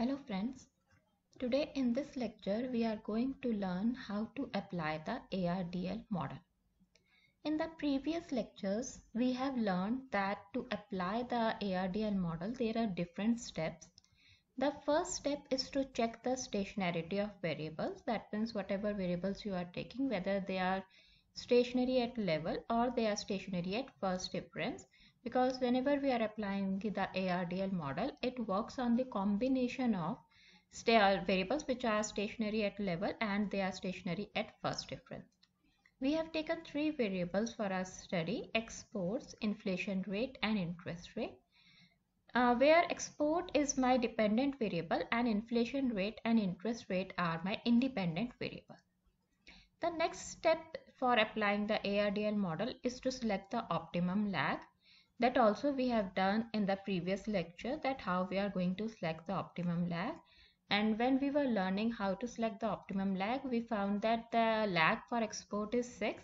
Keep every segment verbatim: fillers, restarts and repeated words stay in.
Hello friends, today in this lecture we are going to learn how to apply the A R D L model. In the previous lectures we have learned that to apply the A R D L model there are different steps. The first step is to check the stationarity of variables, that means whatever variables you are taking, whether they are stationary at level or they are stationary at first difference, because whenever we are applying the A R D L model it works on the combination of variables which are stationary at level and they are stationary at first difference. We have taken three variables for our study: exports, inflation rate and interest rate, uh, where export is my dependent variable and inflation rate and interest rate are my independent variable. The next step for applying the A R D L model is to select the optimum lag. That also we have done in the previous lecture, that how we are going to select the optimum lag. And when we were learning how to select the optimum lag, we found that the lag for export is six,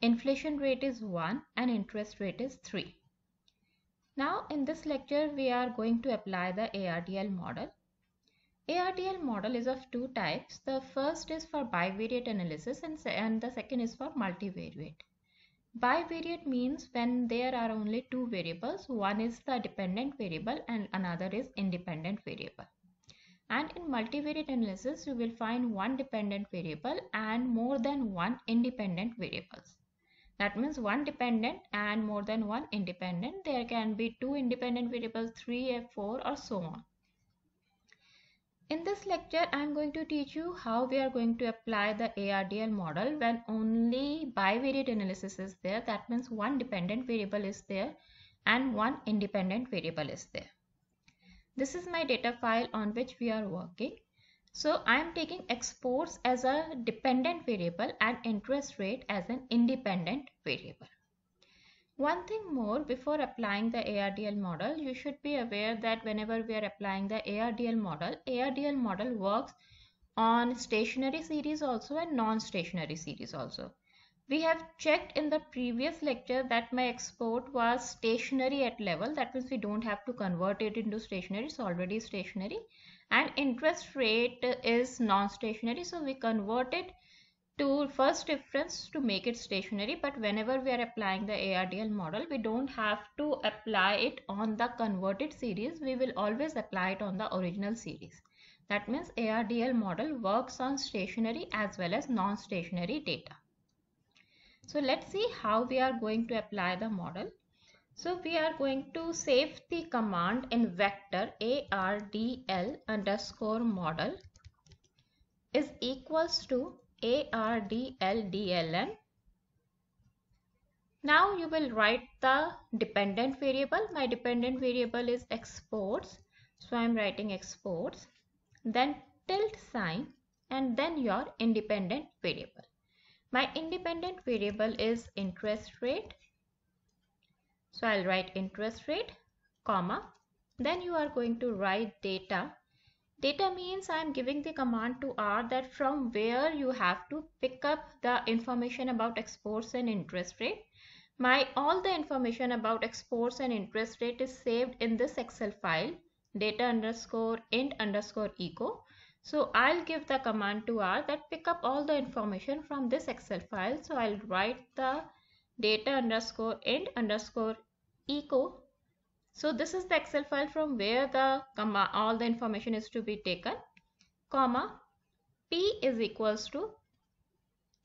inflation rate is one and interest rate is three. Now in this lecture we are going to apply the A R D L model. A R D L model is of two types. The first is for bivariate analysis and, and the second is for multivariate. Bivariate means when there are only two variables, one is the dependent variable and another is independent variable. And in multivariate analysis, you will find one dependent variable and more than one independent variables. That means one dependent and more than one independent. There can be two independent variables, three and four or so on. In this lecture, I am going to teach you how we are going to apply the A R D L model when only bivariate analysis is there. That means one dependent variable is there and one independent variable is there. This is my data file on which we are working. So I am taking exports as a dependent variable and interest rate as an independent variable. One thing more, before applying the A R D L model, you should be aware that whenever we are applying the A R D L model, A R D L model works on stationary series also and non-stationary series also. We have checked in the previous lecture that my export was stationary at level, that means we don't have to convert it into stationary, it's already stationary, and interest rate is non-stationary, so we convert it to first difference to make it stationary. But whenever we are applying the A R D L model, we don't have to apply it on the converted series, we will always apply it on the original series. That means A R D L model works on stationary as well as non-stationary data. So let's see how we are going to apply the model. So we are going to save the command in vector A R D L underscore model is equals to A R D L D L M. Now you will write the dependent variable. My dependent variable is exports, so I am writing exports, then tilde sign, and then your independent variable. My independent variable is interest rate, so I'll write interest rate, comma, then you are going to write data. Data means I am giving the command to R that from where you have to pick up the information about exports and interest rate. My all the information about exports and interest rate is saved in this Excel file, data underscore int underscore echo. So I'll give the command to R that pick up all the information from this Excel file. So I'll write the data underscore int underscore echo. So this is the Excel file from where the comma all the information is to be taken, comma, P is equals to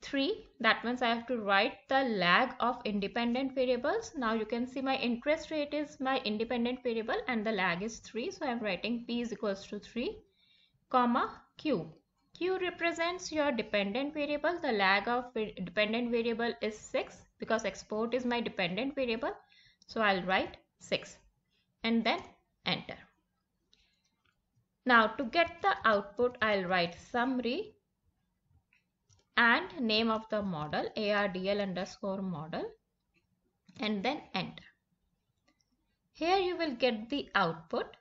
three. That means I have to write the lag of independent variables. Now you can see my interest rate is my independent variable and the lag is three. So I am writing P is equals to three, comma, Q. Q represents your dependent variable. The lag of dependent variable is six because export is my dependent variable. So I'll write six. And then enter. Now to get the output, I'll write summary and name of the model A R D L underscore model and then enter. Here you will get the output.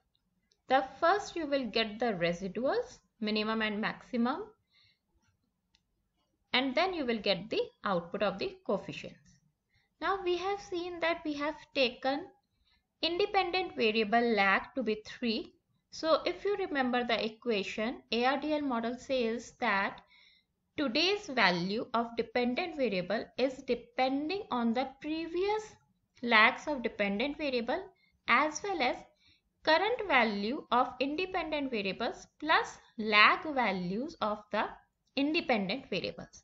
The first you will get the residuals, minimum and maximum, and then you will get the output of the coefficients. Now we have seen that we have taken independent variable lag to be three, So if you remember the equation, A R D L model says that today's value of dependent variable is depending on the previous lags of dependent variable as well as current value of independent variables plus lag values of the independent variables.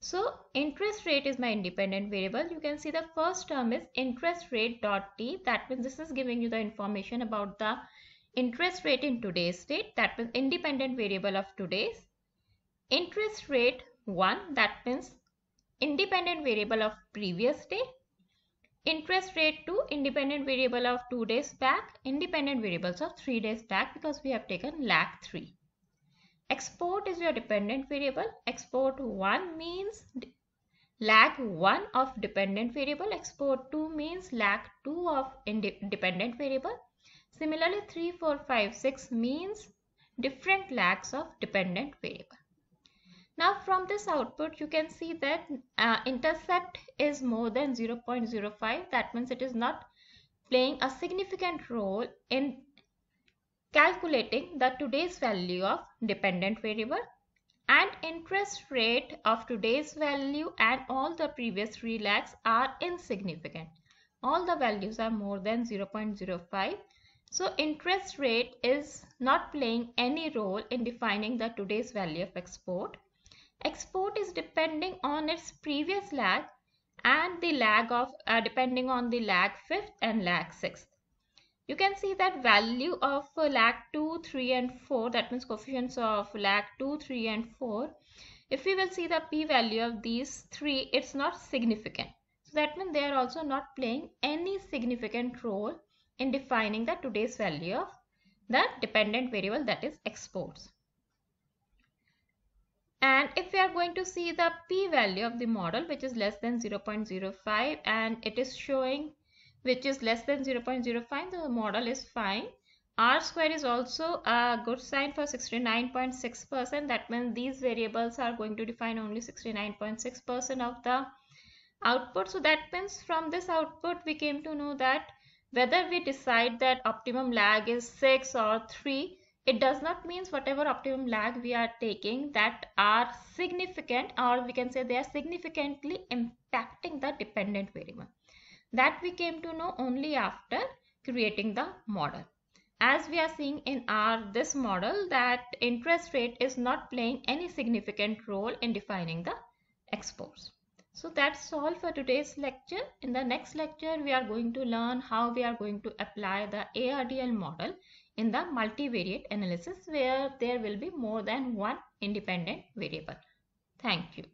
So interest rate is my independent variable. You can see the first term is interest rate dot t. That means this is giving you the information about the interest rate in today's date. That means independent variable of today's. Interest rate one. That means independent variable of previous day. Interest rate two, independent variable of two days back, independent variables of three days back because we have taken lag three. Export is your dependent variable. Export one means lag one of dependent variable. Export two means lag two of independent variable. Similarly, three, four, five, six means different lags of dependent variable. Now from this output you can see that uh, intercept is more than zero point zero five. That means it is not playing a significant role in calculating the today's value of dependent variable, and interest rate of today's value and all the previous three lags are insignificant. All the values are more than zero point zero five. So interest rate is not playing any role in defining the today's value of export. Export is depending on its previous lag and the lag of uh, depending on the lag fifth and lag sixth. You can see that value of uh, lag two, three and four, that means coefficients of lag two, three and four. If we will see the p value of these three, it's not significant. So that means they are also not playing any significant role in defining the today's value of the dependent variable, that is exports. And if we are going to see the p-value of the model, which is less than zero point zero five, and it is showing which is less than zero point zero five, the model is fine. R square is also a good sign for sixty-nine point six percent. That means these variables are going to define only sixty-nine point six percent of the output. So that means from this output we came to know that whether we decide that optimum lag is six or three, it does not mean whatever optimum lag we are taking that are significant, or we can say they are significantly impacting the dependent variable. That we came to know only after creating the model. As we are seeing in our this model that interest rate is not playing any significant role in defining the exports. So that's all for today's lecture. In the next lecture we are going to learn how we are going to apply the A R D L model in the multivariate analysis where there will be more than one independent variable. Thank you.